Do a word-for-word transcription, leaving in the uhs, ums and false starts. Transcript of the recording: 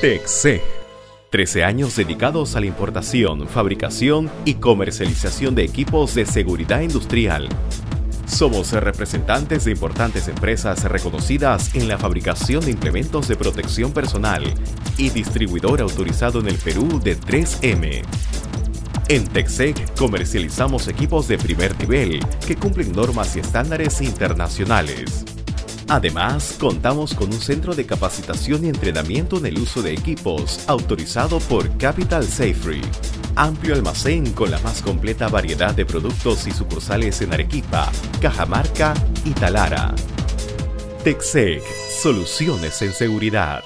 TECSEG. trece años dedicados a la importación, fabricación y comercialización de equipos de seguridad industrial. Somos representantes de importantes empresas reconocidas en la fabricación de implementos de protección personal y distribuidor autorizado en el Perú de tres eme. En TECSEG comercializamos equipos de primer nivel que cumplen normas y estándares internacionales. Además, contamos con un centro de capacitación y entrenamiento en el uso de equipos autorizado por Capital Safety. Amplio almacén con la más completa variedad de productos y sucursales en Arequipa, Cajamarca y Talara. TECSEG, soluciones en seguridad.